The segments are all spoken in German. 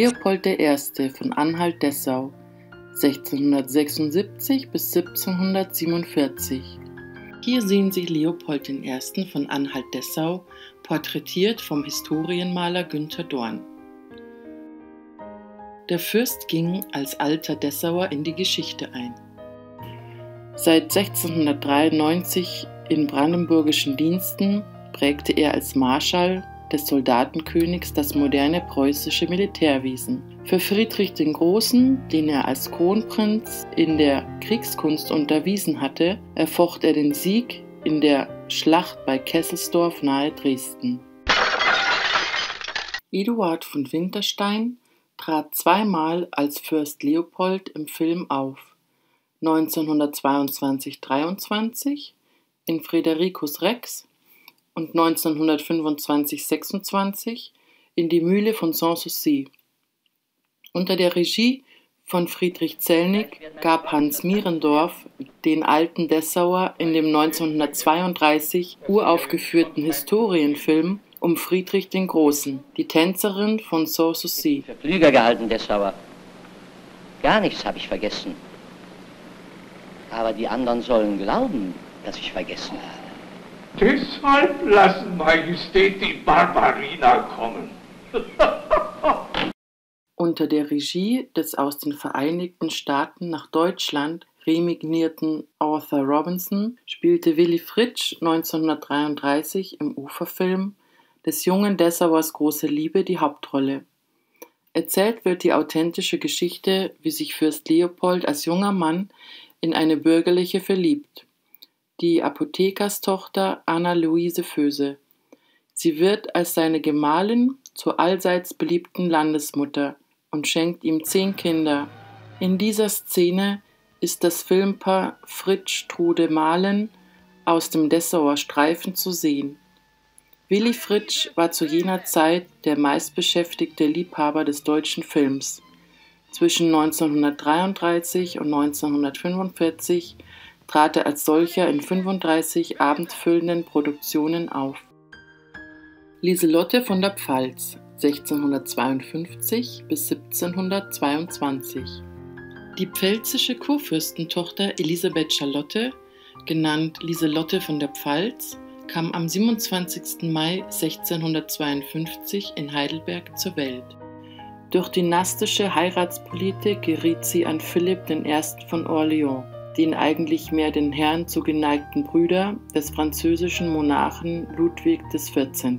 Leopold I. von Anhalt-Dessau, 1676 bis 1747. Hier sehen Sie Leopold I. von Anhalt-Dessau, porträtiert vom Historienmaler Günther Dorn. Der Fürst ging als alter Dessauer in die Geschichte ein. Seit 1693 in brandenburgischen Diensten prägte er als Marschall des Soldatenkönigs das moderne preußische Militärwesen. Für Friedrich den Großen, den er als Kronprinz in der Kriegskunst unterwiesen hatte, erfocht er den Sieg in der Schlacht bei Kesselsdorf nahe Dresden. Eduard von Winterstein trat zweimal als Fürst Leopold im Film auf, 1922–23 in Fridericus Rex und 1925–26 in Die Mühle von Sanssouci. Unter der Regie von Friedrich Zelnik gab Hans Mierendorf den alten Dessauer in dem 1932 uraufgeführten Historienfilm um Friedrich den Großen, die Tänzerin von Sanssouci. Für klüger gehalten, Dessauer. Gar nichts habe ich vergessen. Aber die anderen sollen glauben, dass ich vergessen habe. Deshalb lassen Majestät die Barbarina kommen. Unter der Regie des aus den Vereinigten Staaten nach Deutschland remigrierten Arthur Robinson spielte Willy Fritsch 1933 im Uferfilm des jungen Dessauers Große Liebe die Hauptrolle. Erzählt wird die authentische Geschichte, wie sich Fürst Leopold als junger Mann in eine Bürgerliche verliebt, die Apothekerstochter Anna-Luise Föse. Sie wird als seine Gemahlin zur allseits beliebten Landesmutter und schenkt ihm 10 Kinder. In dieser Szene ist das Filmpaar Fritsch-Trude-Mahlen aus dem Dessauer Streifen zu sehen. Willy Fritsch war zu jener Zeit der meistbeschäftigte Liebhaber des deutschen Films. Zwischen 1933 und 1945 trat er als solcher in 35 abendfüllenden Produktionen auf. Liselotte von der Pfalz, 1652 bis 1722. Die pfälzische Kurfürstentochter Elisabeth Charlotte, genannt Liselotte von der Pfalz, kam am 27. Mai 1652 in Heidelberg zur Welt. Durch dynastische Heiratspolitik geriet sie an Philipp I. von Orléans, den eigentlich mehr den Herren zugeneigten Brüder des französischen Monarchen Ludwig XIV.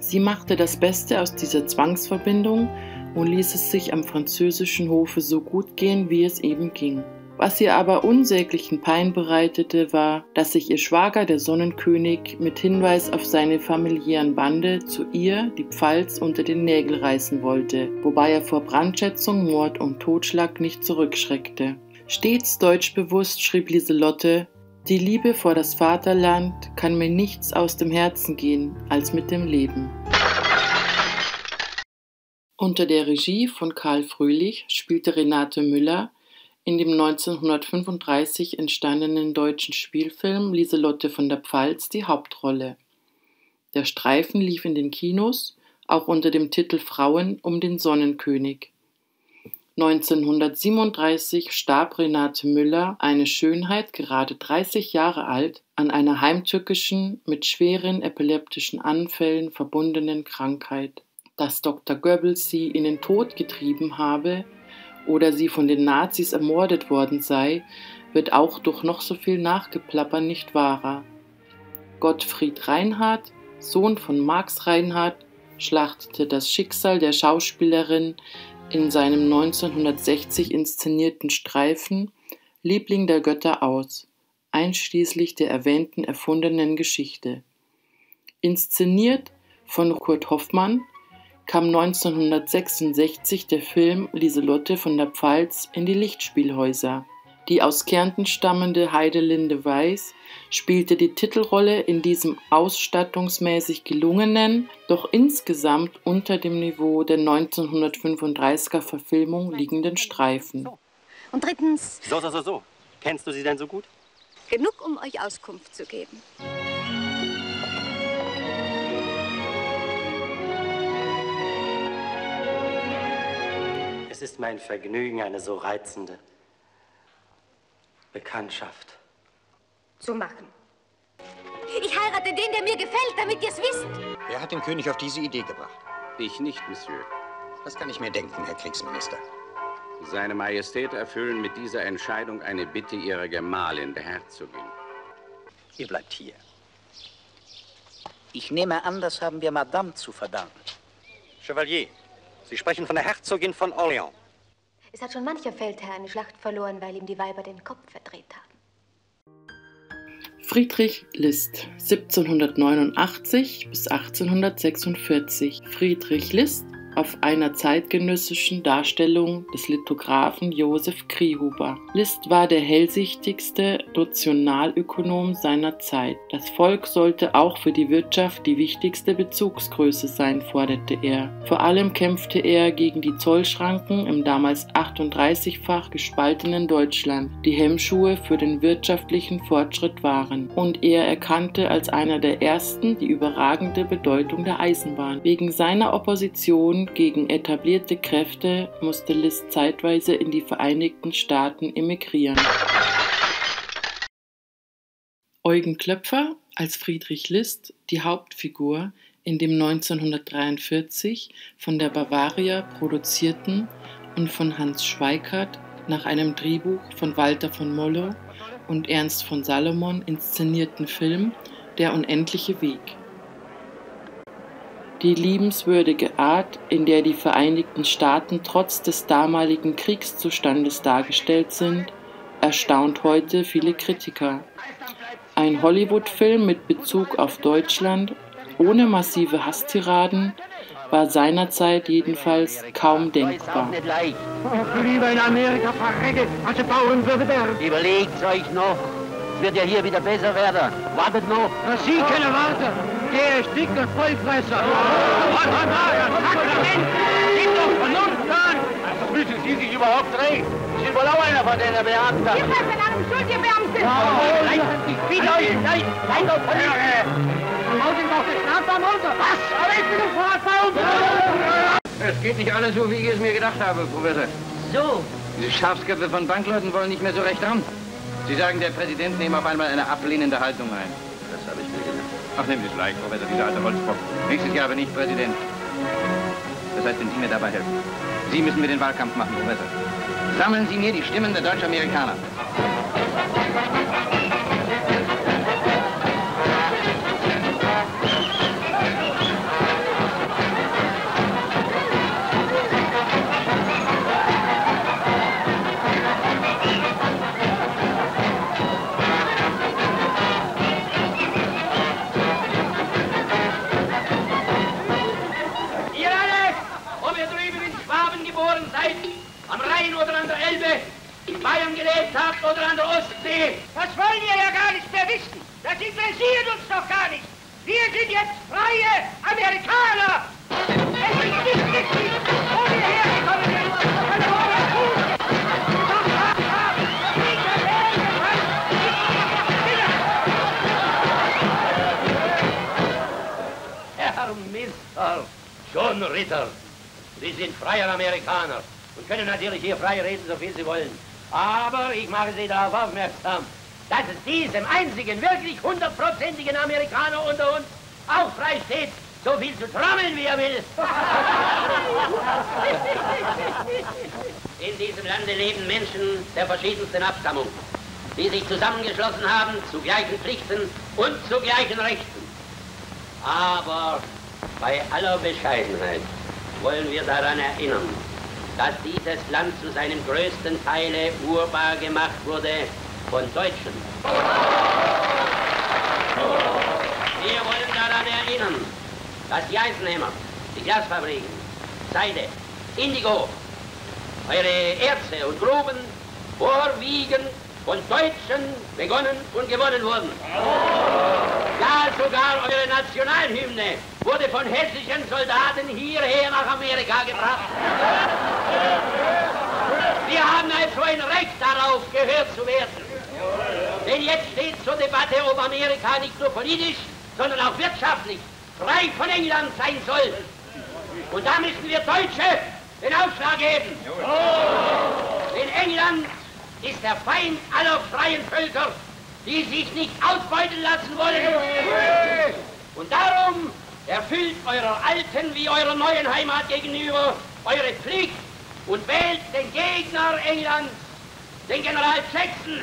Sie machte das Beste aus dieser Zwangsverbindung und ließ es sich am französischen Hofe so gut gehen, wie es eben ging. Was ihr aber unsäglichen Pein bereitete, war, dass sich ihr Schwager, der Sonnenkönig, mit Hinweis auf seine familiären Bande zu ihr, die Pfalz, unter den Nägel reißen wollte, wobei er vor Brandschätzung, Mord und Totschlag nicht zurückschreckte. Stets deutschbewusst schrieb Liselotte: „Die Liebe vor das Vaterland kann mir nichts aus dem Herzen gehen als mit dem Leben." Unter der Regie von Karl Fröhlich spielte Renate Müller in dem 1935 entstandenen deutschen Spielfilm Liselotte von der Pfalz die Hauptrolle. Der Streifen lief in den Kinos, auch unter dem Titel Frauen um den Sonnenkönig. 1937 starb Renate Müller, eine Schönheit, gerade 30 Jahre alt, an einer heimtückischen, mit schweren epileptischen Anfällen verbundenen Krankheit. Dass Dr. Goebbels sie in den Tod getrieben habe, oder sie von den Nazis ermordet worden sei, wird auch durch noch so viel Nachgeplapper nicht wahrer. Gottfried Reinhardt, Sohn von Max Reinhardt, schlachtete das Schicksal der Schauspielerin in seinem 1960 inszenierten Streifen Liebling der Götter aus, einschließlich der erwähnten erfundenen Geschichte. Inszeniert von Kurt Hoffmann, kam 1966 der Film Liselotte von der Pfalz in die Lichtspielhäuser. Die aus Kärnten stammende Heidelinde Weiß spielte die Titelrolle in diesem ausstattungsmäßig gelungenen, doch insgesamt unter dem Niveau der 1935er Verfilmung liegenden Streifen. Und drittens... So. Kennst du sie denn so gut? Genug, um euch Auskunft zu geben. ist mein Vergnügen, eine so reizende Bekanntschaft zu machen. Ich heirate den, der mir gefällt, damit ihr es wisst. Wer hat den König auf diese Idee gebracht? Ich nicht, Monsieur. Das kann ich mir denken, Herr Kriegsminister. Seine Majestät erfüllen mit dieser Entscheidung eine Bitte ihrer Gemahlin, der Herzogin. Ihr bleibt hier. Ich nehme an, das haben wir Madame zu verdanken. Chevalier, Sie sprechen von der Herzogin von Orléans. Es hat schon mancher Feldherr eine Schlacht verloren, weil ihm die Weiber den Kopf verdreht haben. Friedrich List, 1789 bis 1846. Friedrich List auf einer zeitgenössischen Darstellung des Lithographen Josef Kriehuber. List war der hellsichtigste Nationalökonom seiner Zeit. Das Volk sollte auch für die Wirtschaft die wichtigste Bezugsgröße sein, forderte er. Vor allem kämpfte er gegen die Zollschranken im damals 38-fach gespaltenen Deutschland, die Hemmschuhe für den wirtschaftlichen Fortschritt waren. Und er erkannte als einer der ersten die überragende Bedeutung der Eisenbahn. Wegen seiner Opposition gegen etablierte Kräfte musste Liszt zeitweise in die Vereinigten Staaten emigrieren. Eugen Klöpfer als Friedrich List, die Hauptfigur in dem 1943 von der Bavaria produzierten und von Hans Schweikart nach einem Drehbuch von Walter von Mollo und Ernst von Salomon inszenierten Film Der unendliche Weg. Die liebenswürdige Art, in der die Vereinigten Staaten trotz des damaligen Kriegszustandes dargestellt sind, erstaunt heute viele Kritiker. Ein Hollywood-Film mit Bezug auf Deutschland, ohne massive Hasstiraden, war seinerzeit jedenfalls kaum denkbar. Überlegt euch noch, es wird ja hier wieder besser werden. Wartet noch. Na, Sie können warten. Der dicke Vollfresser! Sind doch Vernunft an! Also müssen Sie sich überhaupt drehen! Sie sind wohl auch einer von den Beamten! Ihr seid mit einem Schuld, ihr Beamten! Ich bitte euch! Seid doch Vernünftig! Haut ihn doch den Strafbahn runter! Was? Aber ich bin sofort bei uns! Es geht nicht alles so, wie ich es mir gedacht habe, Professor. So? Diese Schafsköpfe von Bankleuten wollen nicht mehr so recht ran. Sie sagen, der Präsident nehme auf einmal eine ablehnende Haltung ein. Das habe ich mir gedacht. Ach, nehmen Sie es leicht, Professor, dieser alte Holzbock. Nächstes Jahr bin ich Präsident. Das heißt, wenn Sie mir dabei helfen. Sie müssen mir den Wahlkampf machen, Professor. Sammeln Sie mir die Stimmen der Deutsch-Amerikaner. Oder an der Ostsee. Das wollen wir ja gar nicht mehr wissen. Das interessiert uns doch gar nicht. Wir sind jetzt freie Amerikaner. Es ist nicht wichtig, wo wir hergekommen sind. Herr Mister, schon Ritter, Sie sind freie Amerikaner und können natürlich hier frei reden, so viel Sie wollen. Aber ich mache Sie darauf aufmerksam, dass es diesem einzigen, wirklich hundertprozentigen Amerikaner unter uns auch frei steht, so viel zu trommeln, wie er will. In diesem Lande leben Menschen der verschiedensten Abstammung, die sich zusammengeschlossen haben zu gleichen Pflichten und zu gleichen Rechten. Aber bei aller Bescheidenheit wollen wir daran erinnern, dass dieses Land zu seinem größten Teile urbar gemacht wurde von Deutschen. Wir wollen daran erinnern, dass die Eisenhämmer, die Glasfabriken, Seide, Indigo, eure Erze und Gruben vorwiegend von Deutschen begonnen und gewonnen wurden. Ja, sogar eure Nationalhymne wurde von hessischen Soldaten hierher nach Amerika gebracht. Wir haben also ein Recht darauf, gehört zu werden. Denn jetzt steht zur Debatte, ob Amerika nicht nur politisch, sondern auch wirtschaftlich frei von England sein soll. Und da müssen wir Deutsche den Aufschlag geben. Oh. In England ist der Feind aller freien Völker, die sich nicht ausbeuten lassen wollen. Und darum erfüllt eurer alten wie eurer neuen Heimat gegenüber eure Pflicht und wählt den Gegner Englands, den General Jackson.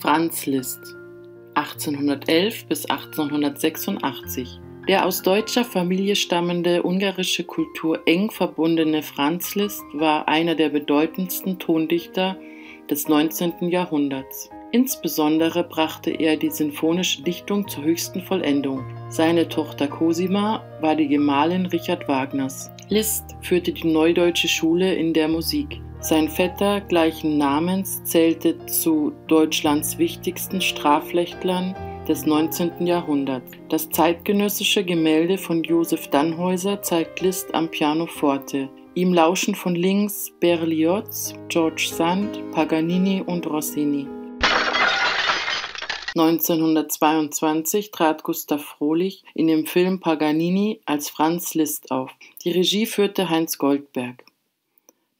Franz Liszt, 1811 bis 1886. Der aus deutscher Familie stammende, ungarische Kultur eng verbundene Franz Liszt war einer der bedeutendsten Tondichter des 19. Jahrhunderts. Insbesondere brachte er die sinfonische Dichtung zur höchsten Vollendung. Seine Tochter Cosima war die Gemahlin Richard Wagners. Liszt führte die neudeutsche Schule in der Musik. Sein Vetter gleichen Namens zählte zu Deutschlands wichtigsten Strafrechtlern des 19. Jahrhunderts. Das zeitgenössische Gemälde von Josef Dannhäuser zeigt Liszt am Pianoforte. Ihm lauschen von links Berlioz, George Sand, Paganini und Rossini. 1922 trat Gustav Fröhlich in dem Film Paganini als Franz Liszt auf. Die Regie führte Heinz Goldberg.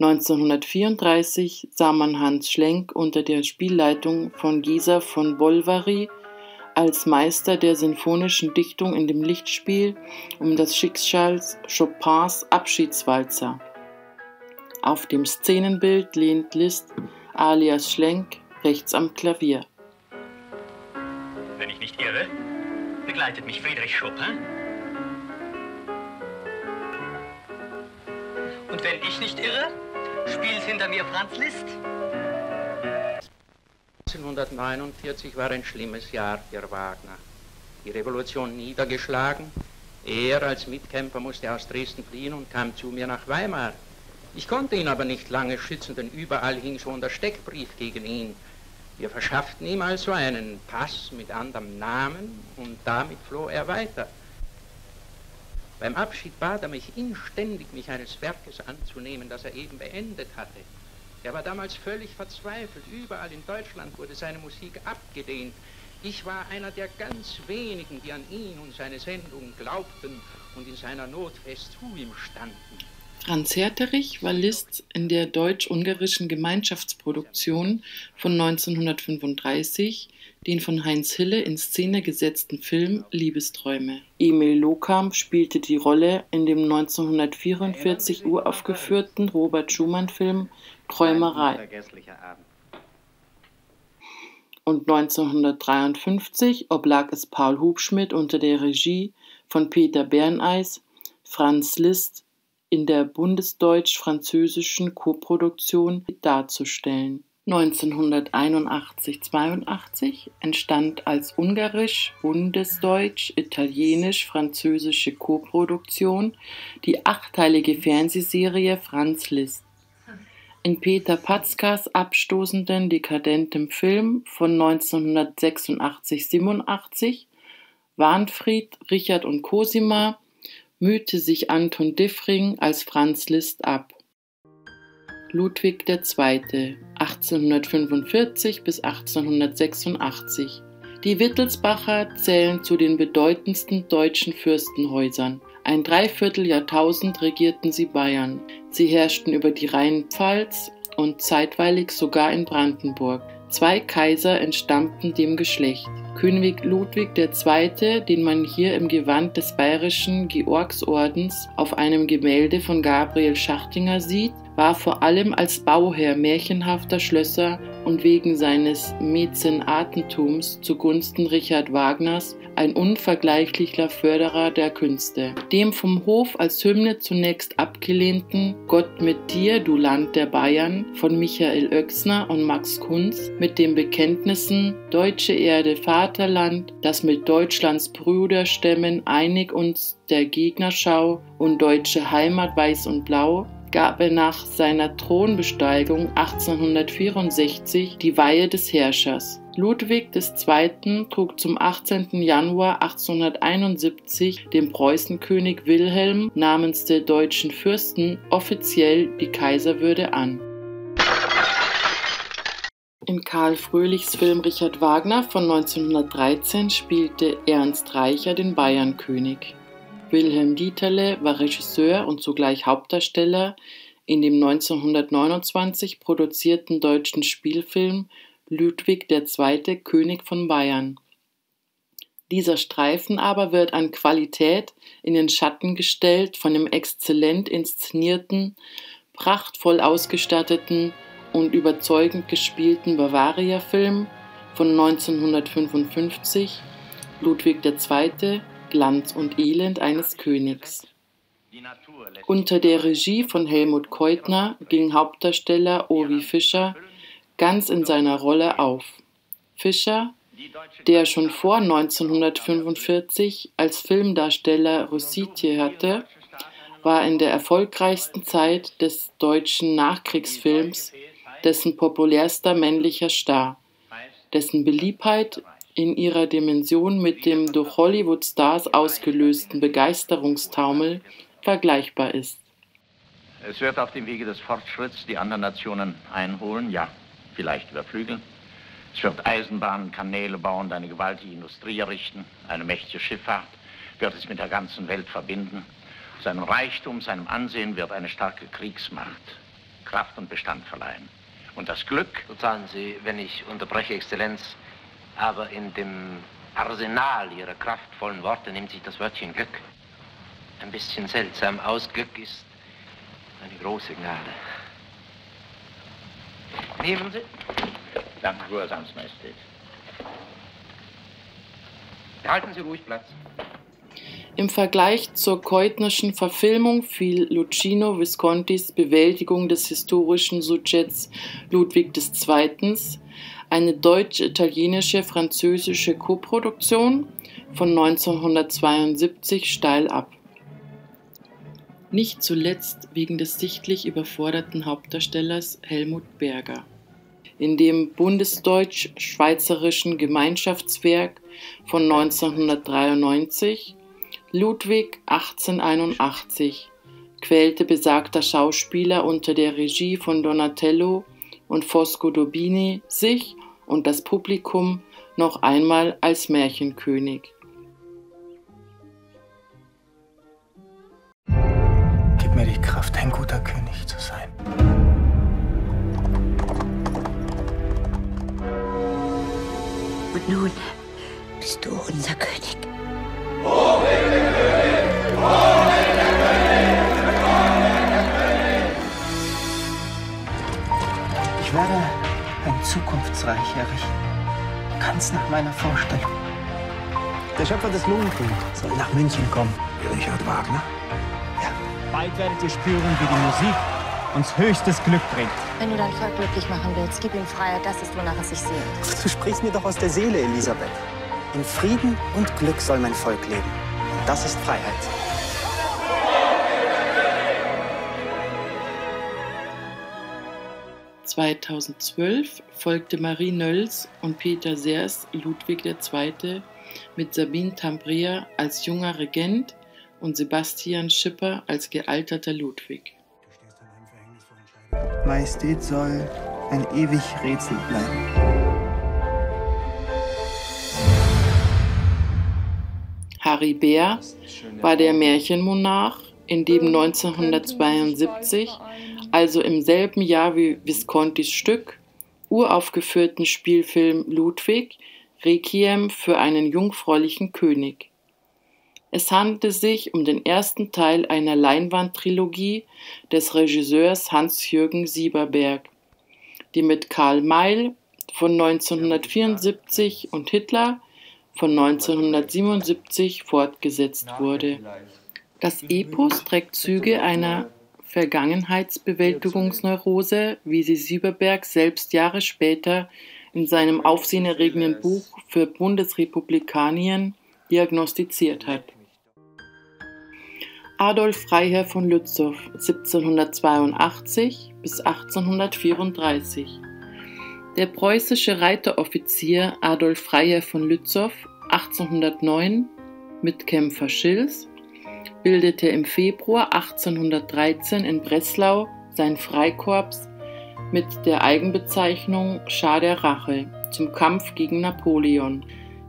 1934 sah man Hans Schlenk unter der Spielleitung von Gisa von Bolvari als Meister der sinfonischen Dichtung in dem Lichtspiel um das Schicksal Chopins Abschiedswalzer. Auf dem Szenenbild lehnt Liszt alias Schlenk rechts am Klavier. Wenn ich nicht irre, begleitet mich Friedrich Chopin. Und wenn ich nicht irre, spielt hinter mir Franz Liszt. 1949 war ein schlimmes Jahr für Wagner. Die Revolution niedergeschlagen. Er als Mitkämpfer musste aus Dresden fliehen und kam zu mir nach Weimar. Ich konnte ihn aber nicht lange schützen, denn überall hing schon der Steckbrief gegen ihn. Wir verschafften ihm also einen Pass mit anderem Namen und damit floh er weiter. Beim Abschied bat er mich inständig, mich eines Werkes anzunehmen, das er eben beendet hatte. Er war damals völlig verzweifelt. Überall in Deutschland wurde seine Musik abgedehnt. Ich war einer der ganz wenigen, die an ihn und seine Sendung glaubten und in seiner Not fest zu ihm standen. Franz Herterich war Liszt in der deutsch-ungarischen Gemeinschaftsproduktion von 1935, den von Heinz Hille in Szene gesetzten Film Liebesträume. Emil Lohkamp spielte die Rolle in dem 1944 uraufgeführten Robert Schumann-Film Träumerei. Und 1953 oblag es Paul Hubschmid unter der Regie von Peter Berneis, Franz Liszt in der bundesdeutsch-französischen Koproduktion darzustellen. 1981-82 entstand als ungarisch-bundesdeutsch-italienisch-französische Koproduktion die achteilige Fernsehserie Franz Liszt. In Peter Patzkas abstoßenden, dekadentem Film von 1986-87 Warnfried, Richard und Cosima mühte sich Anton Diffring als Franz Liszt ab. Ludwig II. 1845 bis 1886. Die Wittelsbacher zählen zu den bedeutendsten deutschen Fürstenhäusern. Ein Dreivierteljahrtausend regierten sie Bayern. Sie herrschten über die Rheinpfalz und zeitweilig sogar in Brandenburg. Zwei Kaiser entstammten dem Geschlecht. König Ludwig II., den man hier im Gewand des bayerischen Georgsordens auf einem Gemälde von Gabriel Schachtinger sieht, war vor allem als Bauherr märchenhafter Schlösser und wegen seines Mäzenatentums zugunsten Richard Wagners ein unvergleichlicher Förderer der Künste. Dem vom Hof als Hymne zunächst abgelehnten Gott mit dir, du Land der Bayern von Michael Oechsner und Max Kunz mit den Bekenntnissen Deutsche Erde, Vaterland, das mit Deutschlands Brüderstämmen einig uns der Gegnerschau und deutsche Heimat weiß und blau, gab er nach seiner Thronbesteigung 1864 die Weihe des Herrschers. Ludwig II. Trug zum 18. Januar 1871 dem Preußenkönig Wilhelm namens der deutschen Fürsten offiziell die Kaiserwürde an. In Karl Fröhlichs Film Richard Wagner von 1913 spielte Ernst Reicher den Bayernkönig. Wilhelm Dieterle war Regisseur und zugleich Hauptdarsteller in dem 1929 produzierten deutschen Spielfilm Ludwig II., König von Bayern. Dieser Streifen aber wird an Qualität in den Schatten gestellt von dem exzellent inszenierten, prachtvoll ausgestatteten und überzeugend gespielten Bavaria-Film von 1955, Ludwig II., Glanz und Elend eines Königs. Unter der Regie von Helmut Keutner ging Hauptdarsteller O.W. Fischer ganz in seiner Rolle auf. Fischer, der schon vor 1945 als Filmdarsteller Regie hatte, war in der erfolgreichsten Zeit des deutschen Nachkriegsfilms dessen populärster männlicher Star, dessen Beliebtheit in ihrer Dimension mit dem durch Hollywood-Stars ausgelösten Begeisterungstaumel vergleichbar ist. Es wird auf dem Wege des Fortschritts die anderen Nationen einholen, ja, vielleicht überflügeln. Es wird Eisenbahnen, Kanäle bauen, eine gewaltige Industrie errichten, eine mächtige Schifffahrt, wird es mit der ganzen Welt verbinden. Seinem Reichtum, seinem Ansehen wird eine starke Kriegsmacht Kraft und Bestand verleihen. Und das Glück... Verzeihen Sie, wenn ich unterbreche, Exzellenz, aber in dem Arsenal Ihrer kraftvollen Worte nimmt sich das Wörtchen Glück ein bisschen seltsam aus. Glück ist eine große Gnade. Nehmen Sie... Danke, Euer Majestät. Halten Sie ruhig Platz. Im Vergleich zur keutnerschen Verfilmung fiel Luchino Viscontis Bewältigung des historischen Sujets Ludwig II., eine deutsch-italienische-französische Koproduktion von 1972, steil ab. Nicht zuletzt wegen des sichtlich überforderten Hauptdarstellers Helmut Berger. In dem bundesdeutsch-schweizerischen Gemeinschaftswerk von 1993 Ludwig 1881 quälte besagter Schauspieler unter der Regie von Donatello und Fosco Dobini sich und das Publikum noch einmal als Märchenkönig. Gib mir die Kraft, ein guter König zu sein. Und nun bist du unser König. Ich werde ein Zukunftsreich errichten, ganz nach meiner Vorstellung. Der Schöpfer des Löwenkönigs soll nach München kommen. Richard Wagner? Ja. Bald werdet ihr spüren, wie die Musik uns höchstes Glück bringt. Wenn du dein Volk glücklich machen willst, gib ihm Freiheit, das ist, wonach es sich sehnt. Du sprichst mir doch aus der Seele, Elisabeth. In Frieden und Glück soll mein Volk leben. Und das ist Freiheit. (2012) folgte Marie Nölls und Peter Serres Ludwig II. Mit Sabine Tambria als junger Regent und Sebastian Schipper als gealterter Ludwig. Majestät soll ein ewig Rätsel bleiben. Harry Bär war der Märchenmonarch, in dem 1972, also im selben Jahr wie Viscontis Stück, uraufgeführten Spielfilm Ludwig, Requiem für einen jungfräulichen König. Es handelte sich um den ersten Teil einer Leinwandtrilogie des Regisseurs Hans-Jürgen Sieberberg, die mit Karl Mayl von 1974 und Hitler von 1977 fortgesetzt wurde. Das Epos trägt Züge einer Vergangenheitsbewältigungsneurose, wie sie Sieberberg selbst Jahre später in seinem aufsehenerregenden Buch für Bundesrepublikanien diagnostiziert hat. Adolf Freiherr von Lützow, 1782 bis 1834. Der preußische Reiteroffizier Adolf Freiherr von Lützow, 1809, Mitkämpfer Schills, bildete im Februar 1813 in Breslau sein Freikorps mit der Eigenbezeichnung Schar der Rache zum Kampf gegen Napoleon.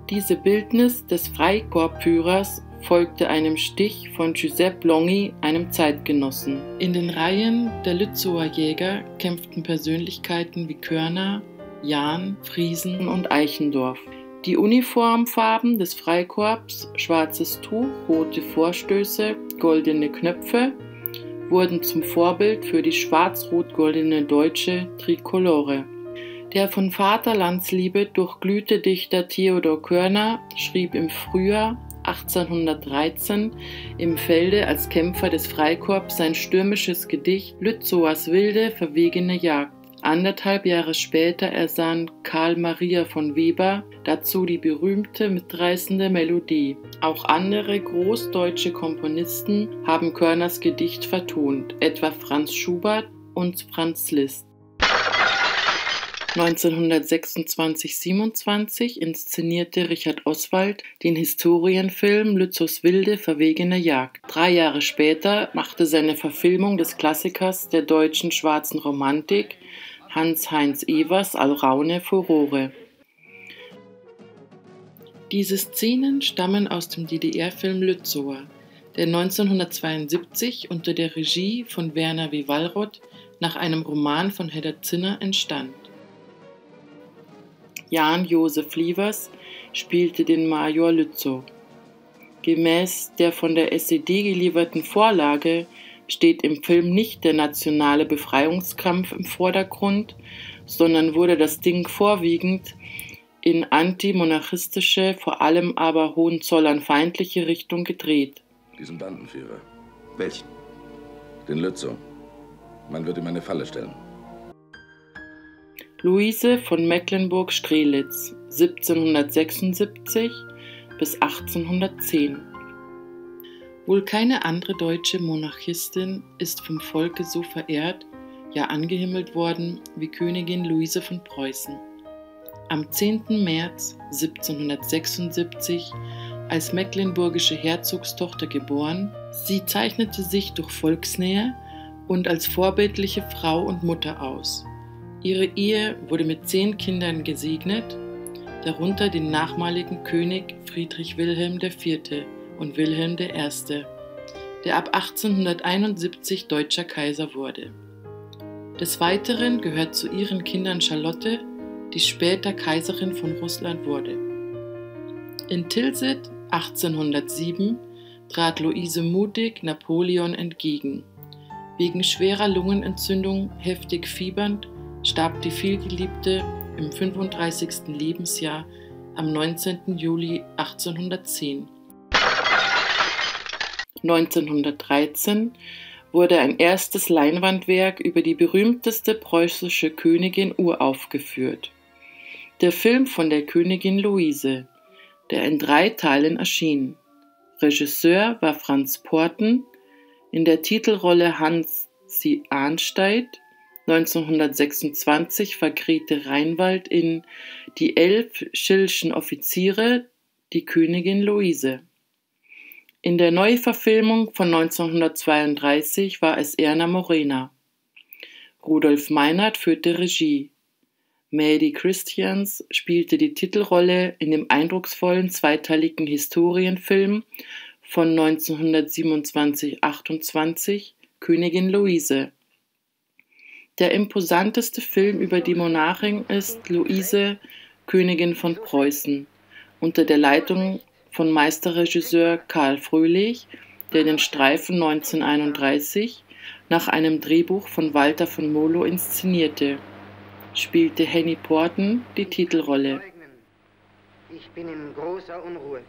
Diese Bildnis des Freikorpsführers folgte einem Stich von Giuseppe Longhi, einem Zeitgenossen. In den Reihen der Lützower Jäger kämpften Persönlichkeiten wie Körner, Jahn, Friesen und Eichendorff. Die Uniformfarben des Freikorps, schwarzes Tuch, rote Vorstöße, goldene Knöpfe, wurden zum Vorbild für die schwarz-rot-goldene deutsche Trikolore. Der von Vaterlandsliebe durchglühte Dichter Theodor Körner schrieb im Frühjahr 1813 im Felde als Kämpfer des Freikorps sein stürmisches Gedicht Lützowers wilde, verwegene Jagd. Anderthalb Jahre später ersann Karl Maria von Weber dazu die berühmte mitreißende Melodie. Auch andere großdeutsche Komponisten haben Körners Gedicht vertont, etwa Franz Schubert und Franz Liszt. 1926-27 inszenierte Richard Oswald den Historienfilm Lützows wilde, verwegene Jagd. 3 Jahre später machte seine Verfilmung des Klassikers der deutschen schwarzen Romantik Hans-Heinz Ewers Alraune Furore. Diese Szenen stammen aus dem DDR-Film Lützower, der 1972 unter der Regie von Werner W. Wallrodt nach einem Roman von Hedda Zinner entstand. Jan Josef Lievers spielte den Major Lützow. Gemäß der von der SED gelieferten Vorlage steht im Film nicht der nationale Befreiungskampf im Vordergrund, sondern wurde das Ding vorwiegend in antimonarchistische, vor allem aber hohenzollernfeindliche Richtung gedreht. Diesen Bandenführer. Welchen? Den Lützow. Man wird ihm eine Falle stellen. Luise von Mecklenburg-Strelitz, 1776 bis 1810. Wohl keine andere deutsche Monarchistin ist vom Volke so verehrt, ja angehimmelt worden, wie Königin Luise von Preußen. Am 10. März 1776, als mecklenburgische Herzogstochter geboren, sie zeichnete sich durch Volksnähe und als vorbildliche Frau und Mutter aus. Ihre Ehe wurde mit 10 Kindern gesegnet, darunter den nachmaligen König Friedrich Wilhelm IV., und Wilhelm I., der ab 1871 deutscher Kaiser wurde. Des Weiteren gehört zu ihren Kindern Charlotte, die später Kaiserin von Russland wurde. In Tilsit 1807 trat Luise mutig Napoleon entgegen. Wegen schwerer Lungenentzündung, heftig fiebernd, starb die vielgeliebte im 35. Lebensjahr am 19. Juli 1810. 1913 wurde ein erstes Leinwandwerk über die berühmteste preußische Königin uraufgeführt. Der Film von der Königin Luise, der in 3 Teilen erschien. Regisseur war Franz Porten, in der Titelrolle Hans C. Arnstedt. 1926 war Grete Reinwald in Die 11 Schillschen Offiziere, die Königin Luise. In der Neuverfilmung von 1932 war es Erna Morena. Rudolf Meinert führte Regie. Maddie Christians spielte die Titelrolle in dem eindrucksvollen zweiteiligen Historienfilm von 1927-28 Königin Luise. Der imposanteste Film über die Monarchin ist Luise, Königin von Preußen, unter der Leitung von Meisterregisseur Karl Fröhlich, der den Streifen 1931 nach einem Drehbuch von Walter von Mollo inszenierte, spielte Henny Porten die Titelrolle. Ich bin in großer Unruhe.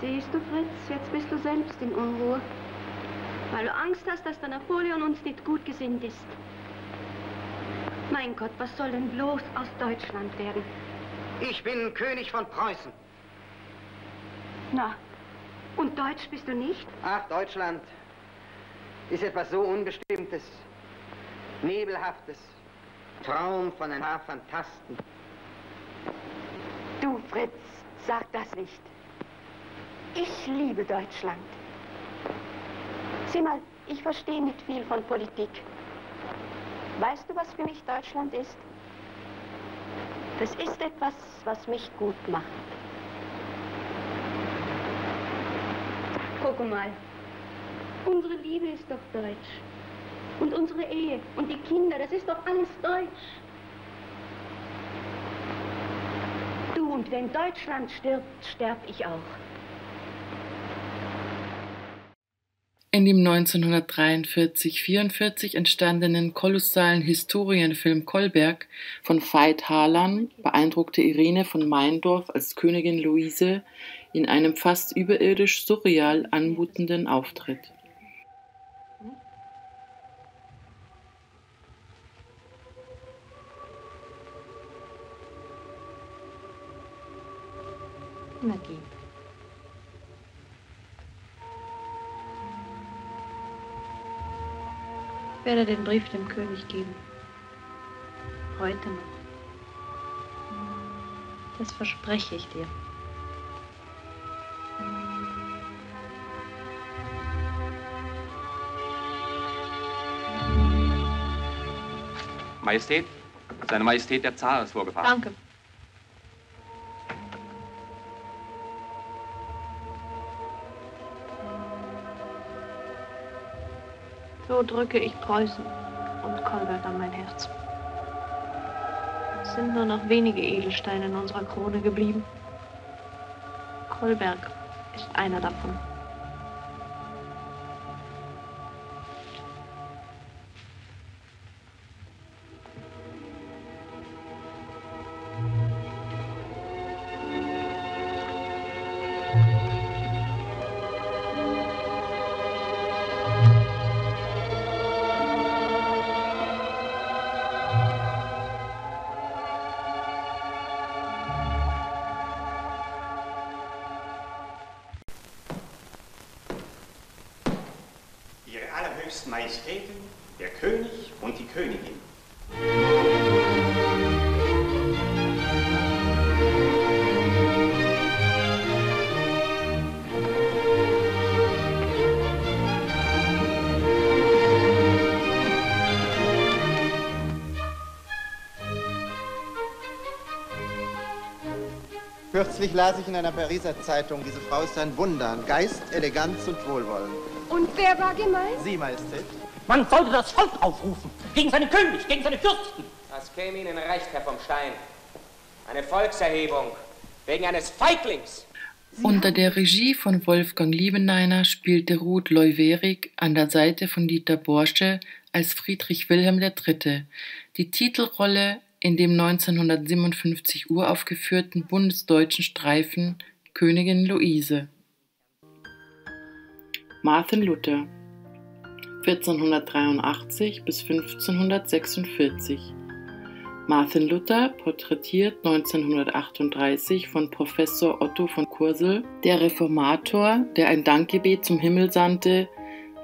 Siehst du, Fritz, jetzt bist du selbst in Unruhe, weil du Angst hast, dass der Napoleon uns nicht gut gesinnt ist. Mein Gott, was soll denn bloß aus Deutschland werden? Ich bin König von Preußen. Na, und deutsch bist du nicht? Ach, Deutschland ist etwas so Unbestimmtes, Nebelhaftes, Traum von ein paar Phantasten. Du, Fritz, sag das nicht. Ich liebe Deutschland. Sieh mal, ich verstehe nicht viel von Politik. Weißt du, was für mich Deutschland ist? Das ist etwas, was mich gut macht. Guck mal, unsere Liebe ist doch deutsch. Und unsere Ehe und die Kinder, das ist doch alles deutsch. Du, und wenn Deutschland stirbt, sterb ich auch. In dem 1943/44 entstandenen kolossalen Historienfilm Kolberg von Veit Harlan beeindruckte Irene von Meyendorff als Königin Luise in einem fast überirdisch surreal anmutenden Auftritt. Na geh. Ich werde den Brief dem König geben. Heute noch. Das verspreche ich dir. Majestät, Seine Majestät der Zar ist vorgefahren. Danke. So drücke ich Preußen und Kolberg an mein Herz. Es sind nur noch wenige Edelsteine in unserer Krone geblieben. Kolberg ist einer davon. Majestäten, der König und die Königin. Kürzlich las ich in einer Pariser Zeitung, diese Frau ist ein Wunder an Geist, Eleganz und Wohlwollen. Und wer war gemeint? Sie, Majestät. Man sollte das Volk aufrufen. Gegen seinen König, gegen seine Fürsten. Das käme Ihnen recht, Herr vom Stein. Eine Volkserhebung. Wegen eines Feiglings. Unter der Regie von Wolfgang Liebeneiner spielte Ruth Leuwerig an der Seite von Dieter Borsche als Friedrich Wilhelm III. die Titelrolle in dem 1957 uraufgeführten bundesdeutschen Streifen Königin Luise. Martin Luther, 1483 bis 1546. Martin Luther, porträtiert 1938 von Professor Otto von Kursel, der Reformator, der ein Dankgebet zum Himmel sandte,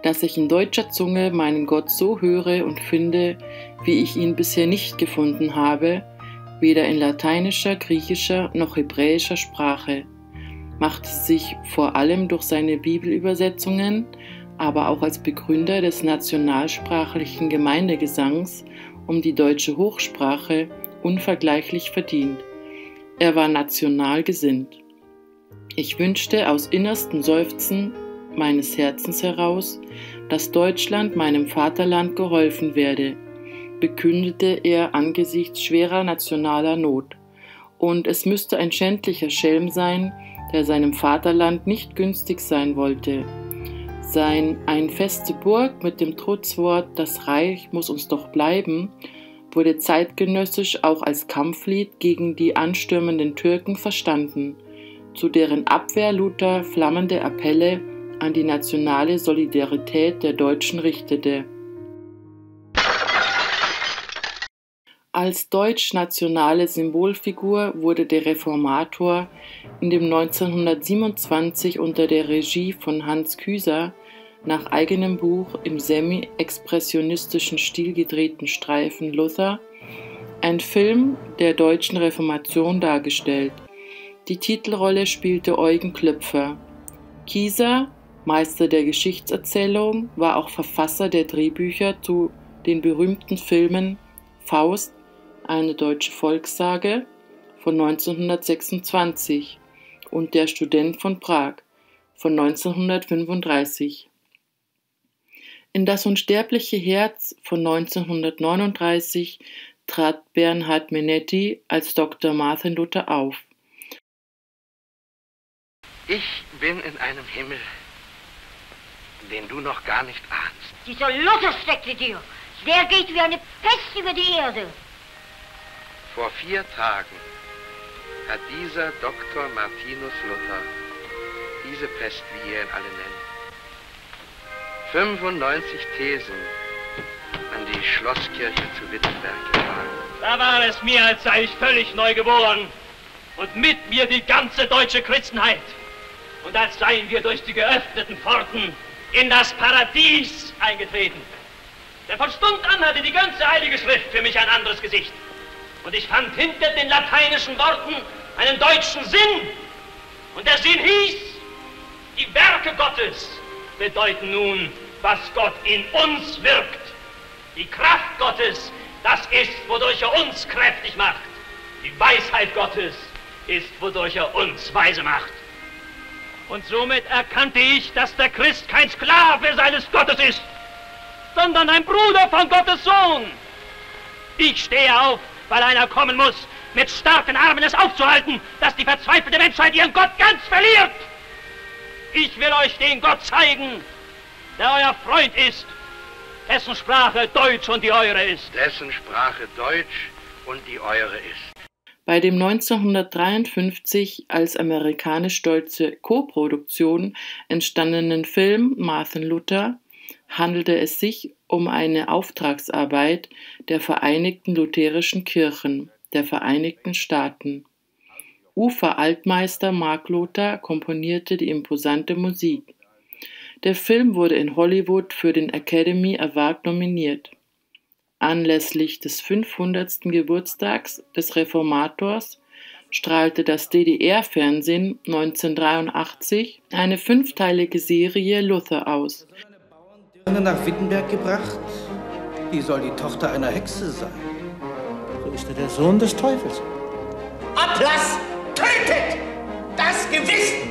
dass ich in deutscher Zunge meinen Gott so höre und finde, wie ich ihn bisher nicht gefunden habe, weder in lateinischer, griechischer noch hebräischer Sprache. Machte sich vor allem durch seine Bibelübersetzungen, aber auch als Begründer des nationalsprachlichen Gemeindegesangs um die deutsche Hochsprache unvergleichlich verdient. Er war national gesinnt. Ich wünschte aus innersten Seufzen meines Herzens heraus, dass Deutschland meinem Vaterland geholfen werde, bekündete er angesichts schwerer nationaler Not. Und es müsste ein schändlicher Schelm sein, der seinem Vaterland nicht günstig sein wollte. Sein »Ein feste Burg« mit dem Trutzwort »Das Reich muss uns doch bleiben« wurde zeitgenössisch auch als Kampflied gegen die anstürmenden Türken verstanden, zu deren Abwehr Luther flammende Appelle an die nationale Solidarität der Deutschen richtete. Als deutsch-nationale Symbolfigur wurde der Reformator in dem 1927 unter der Regie von Hans Küser nach eigenem Buch im semi-expressionistischen Stil gedrehten Streifen Luther, ein Film der deutschen Reformation, dargestellt. Die Titelrolle spielte Eugen Klöpfer. Kieser, Meister der Geschichtserzählung, war auch Verfasser der Drehbücher zu den berühmten Filmen Faust, eine deutsche Volkssage von 1926 und Der Student von Prag von 1935. In Das unsterbliche Herz von 1939 trat Bernhard Menetti als Dr. Martin Luther auf. Ich bin in einem Himmel, den du noch gar nicht ahnst. Dieser Lutherschreck mit dir, der geht wie eine Pest über die Erde. Vor 4 Tagen hat dieser Dr. Martinus Luther diese Pest, wie ihr ihn alle nennt, 95 Thesen an die Schlosskirche zu Wittenberg getragen. Da war es mir, als sei ich völlig neu geboren und mit mir die ganze deutsche Christenheit. Und als seien wir durch die geöffneten Pforten in das Paradies eingetreten. Denn von Stund an hatte die ganze Heilige Schrift für mich ein anderes Gesicht. Und ich fand hinter den lateinischen Worten einen deutschen Sinn. Und der Sinn hieß, die Werke Gottes bedeuten nun, was Gott in uns wirkt. Die Kraft Gottes, das ist, wodurch er uns kräftig macht. Die Weisheit Gottes ist, wodurch er uns weise macht. Und somit erkannte ich, dass der Christ kein Sklave seines Gottes ist, sondern ein Bruder von Gottes Sohn. Ich stehe auf, weil einer kommen muss, mit starken Armen es aufzuhalten, dass die verzweifelte Menschheit ihren Gott ganz verliert. Ich will euch den Gott zeigen, der euer Freund ist, dessen Sprache Deutsch und die eure ist. Dessen Sprache Deutsch und die eure ist. Bei dem 1953 als amerikanisch deutsche Koproduktion entstandenen Film Martin Luther handelte es sich um eine Auftragsarbeit der Vereinigten Lutherischen Kirchen der Vereinigten Staaten. Ufer-Altmeister Mark Luther komponierte die imposante Musik. Der Film wurde in Hollywood für den Academy Award nominiert. Anlässlich des 500. Geburtstags des Reformators strahlte das DDR-Fernsehen 1983 eine 5-teilige Serie Luther aus. Nach Wittenberg gebracht, die soll die Tochter einer Hexe sein. So ist er der Sohn des Teufels. Ablass tötet das Gewissen!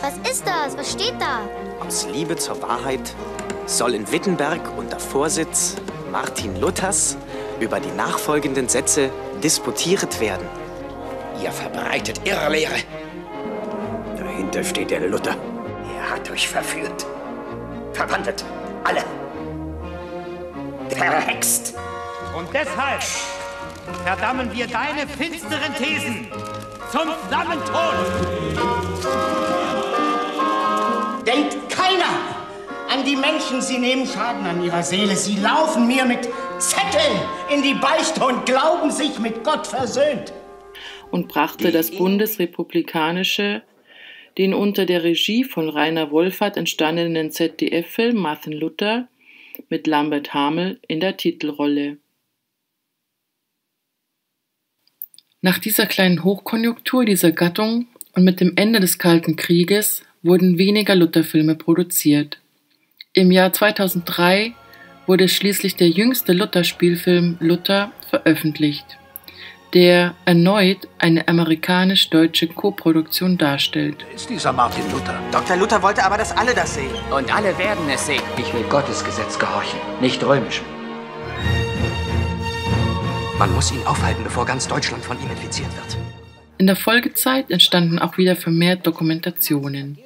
Was ist das? Was steht da? Aus Liebe zur Wahrheit soll in Wittenberg unter Vorsitz Martin Luthers über die nachfolgenden Sätze disputiert werden. Ihr verbreitet Irrlehre. Dahinter steht der Luther. Er hat euch verführt, verwandelt, alle, verhext. Und deshalb verdammen wir deine finsteren Thesen zum Flammentod. Denkt keiner an die Menschen, sie nehmen Schaden an ihrer Seele. Sie laufen mir mit Zetteln in die Beichte und glauben sich mit Gott versöhnt. Und brachte das bundesrepublikanische, den unter der Regie von Rainer Wolfert entstandenen ZDF-Film Martin Luther mit Lambert Hamel in der Titelrolle. Nach dieser kleinen Hochkonjunktur dieser Gattung und mit dem Ende des Kalten Krieges wurden weniger Lutherfilme produziert. Im Jahr 2003 wurde schließlich der jüngste Luther-Spielfilm Luther veröffentlicht, der erneut eine amerikanisch-deutsche Koproduktion darstellt. Ist dieser Martin Luther? Dr. Luther wollte aber, dass alle das sehen. Und alle werden es sehen. Ich will Gottes Gesetz gehorchen, nicht römisch. Man muss ihn aufhalten, bevor ganz Deutschland von ihm infiziert wird. In der Folgezeit entstanden auch wieder vermehrt Dokumentationen.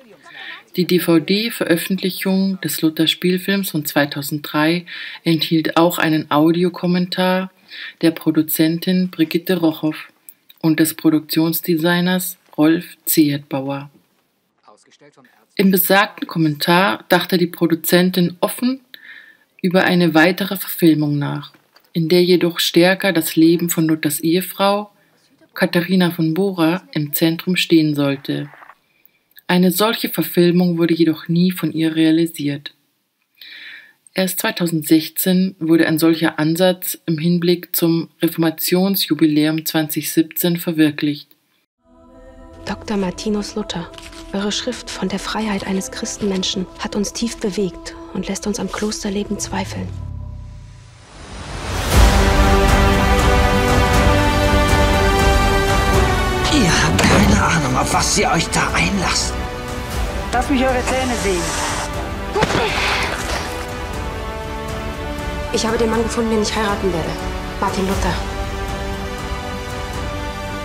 Die DVD-Veröffentlichung des Luther-Spielfilms von 2003 enthielt auch einen Audiokommentar der Produzentin Brigitte Rochow und des Produktionsdesigners Rolf Zehetbauer. Im besagten Kommentar dachte die Produzentin offen über eine weitere Verfilmung nach, in der jedoch stärker das Leben von Luthers Ehefrau Katharina von Bora im Zentrum stehen sollte. Eine solche Verfilmung wurde jedoch nie von ihr realisiert. Erst 2016 wurde ein solcher Ansatz im Hinblick zum Reformationsjubiläum 2017 verwirklicht. Dr. Martinus Luther, eure Schrift von der Freiheit eines Christenmenschen hat uns tief bewegt und lässt uns am Klosterleben zweifeln. auf was ihr euch da einlasst. Lasst mich eure Zähne sehen. Ich habe den Mann gefunden, den ich heiraten werde. Martin Luther.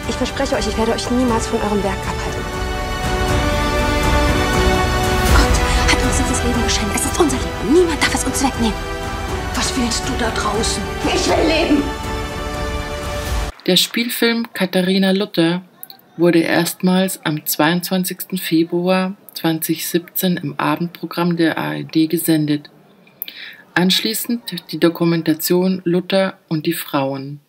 Ich verspreche euch, ich werde euch niemals von eurem Werk abhalten. Gott hat uns dieses Leben geschenkt. Es ist unser Leben. Niemand darf es uns wegnehmen. Was willst du da draußen? Ich will leben! Der Spielfilm Katharina Luther wurde erstmals am 22. Februar 2017 im Abendprogramm der ARD gesendet. Anschließend die Dokumentation Luther und die Frauen.